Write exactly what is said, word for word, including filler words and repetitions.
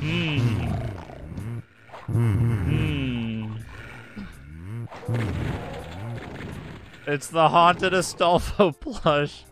Hmm. Hmm. It's the haunted Astolfo plush.